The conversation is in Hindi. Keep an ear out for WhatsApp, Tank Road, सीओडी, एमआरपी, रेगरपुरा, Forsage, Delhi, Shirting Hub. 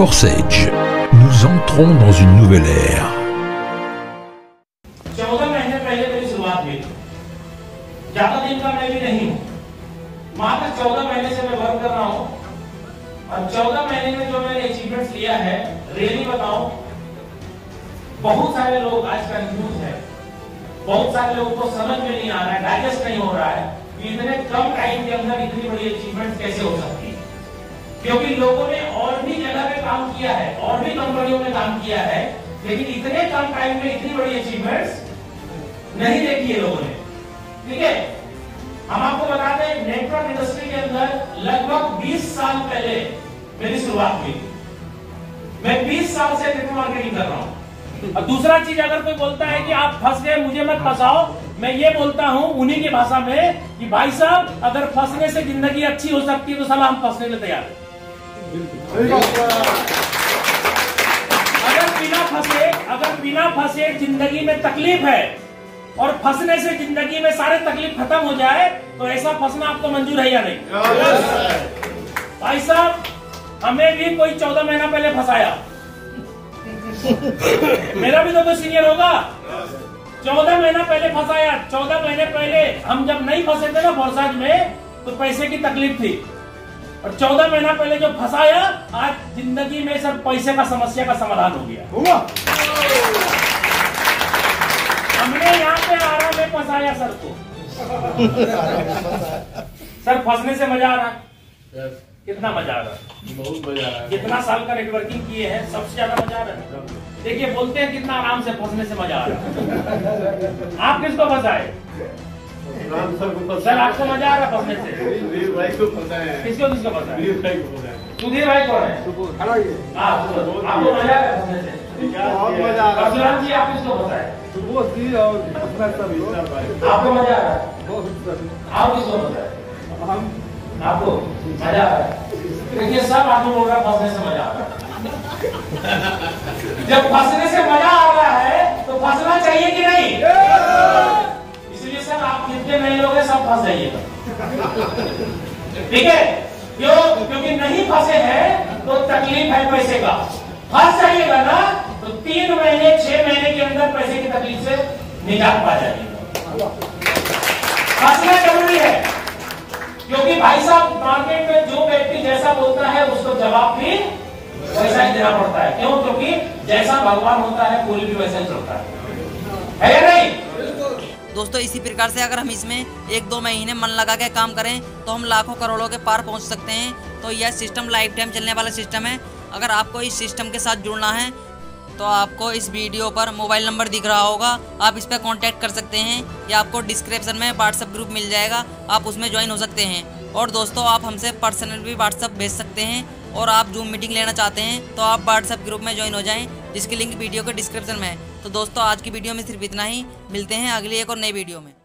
Forsage, nous entrons dans une nouvelle ère. 14 महीने पहले मेरी शुरुआत हुई, ज्यादा दिन का मैं भी नहीं हूँ, मात्र 14 महीने से मैं वर्क कर रहा हूँ। और 14 महीने में जो मैंने अचीवमेंट लिया है, रियली बताऊं, बहुत सारे लोग आज कंफ्यूज है, बहुत सारे लोगों को समझ में नहीं आ रहा है, डाइजेस्ट नहीं हो रहा है कि इतने कम टाइम के अंदर इतनी बड़ी अचीवमेंट कैसे हो सकती है। क्योंकि लोगों ने और भी जगह पे काम किया है, और भी कंपनियों में काम किया है, लेकिन इतने कम टाइम में इतनी बड़ी अचीवमेंट्स नहीं देखी है लोगों ने। ठीक है, हम आपको बताते हैं, नेटवर्क इंडस्ट्री के अंदर लगभग 20 साल पहले मेरी शुरुआत हुई। मैं 20 साल से नेटवर्क मार्केटिंग कर रहा हूँ। और दूसरा चीज, अगर कोई बोलता है कि आप फंस गए, मुझे मत फंसाओ, मैं ये बोलता हूं उन्हीं की भाषा में कि भाई साहब, अगर फंसने से जिंदगी अच्छी हो सकती है तो साला हम फंसने में तैयार हैं। अगर बिना फंसे जिंदगी में तकलीफ है और फंसने से जिंदगी में सारे तकलीफ खत्म हो जाए तो ऐसा फंसना आपको मंजूर है या नहीं? भाई साहब, हमें भी कोई 14 महीना पहले फंसाया। मेरा भी तो कोई सीनियर होगा। 14 महीना पहले फंसाया। 14 महीने पहले हम जब नहीं फंसे थे ना फोरसाज में, तो पैसे की तकलीफ थी। और 14 महीना पहले जो फंसाया, आज जिंदगी में सर पैसे का समस्या का समाधान हो गया। हमने यहाँ पे आराम में फंसाया सर को। सर, फंसने से मजा आ रहा है? कितना मजा आ रहा है? बहुत मजा आ रहा है। कितना साल का नेटवर्किंग किए हैं, सबसे ज्यादा मजा आ रहा है। देखिए, बोलते हैं कितना आराम से फंसने से मजा आ रहा है। आप किसको फंसाए? सर, आपको मजा आ रहा है फंसने से? किसको पता है? सुधीर भाई कौन है? आपको मजा आ रहा है फंसने से? परशुराम जी, आप किसको पता है? आपको मजा आ रहा है? आप किसको पता है? आपको मजा आ रहा है? देखिए, सब आपको बोल रहा है फंसने से मजा आ रहा है। जब फंसने से मजा आ रहा है तो फंसना चाहिए कि नहीं? जितने नए लोग हैं सब फंस जाइएगा। ठीक है, क्योंकि नहीं फंसे हैं तो तकलीफ है पैसे का। फंस जाइएगा ना तो 3 महीने 6 महीने के अंदर पैसे की तकलीफ से निजात पा जाइएगा। फंसना जरूरी है, क्योंकि भाई साहब, मार्केट में जो व्यक्ति जैसा बोलता है उसको जवाब भी वैसा ही देना पड़ता है। क्यों? क्योंकि जैसा भगवान होता है पूरी भी वैसा ही चलता है या नहीं? दोस्तों, इसी प्रकार से अगर हम इसमें 1-2 महीने मन लगा के काम करें तो हम लाखों करोड़ों के पार पहुंच सकते हैं। तो यह सिस्टम लाइफ टाइम चलने वाला सिस्टम है। अगर आपको इस सिस्टम के साथ जुड़ना है तो आपको इस वीडियो पर मोबाइल नंबर दिख रहा होगा, आप इस पर कॉन्टैक्ट कर सकते हैं, या आपको डिस्क्रिप्शन में व्हाट्सएप ग्रुप मिल जाएगा, आप उसमें ज्वाइन हो सकते हैं। और दोस्तों, आप हमसे पर्सनल भी व्हाट्सएप भेज सकते हैं। और आप जूम मीटिंग लेना चाहते हैं तो आप व्हाट्सएप ग्रुप में ज्वाइन हो जाएँ, जिसकी लिंक वीडियो के डिस्क्रिप्शन में है। तो दोस्तों, आज की वीडियो में सिर्फ इतना ही। मिलते हैं अगली एक और नई वीडियो में।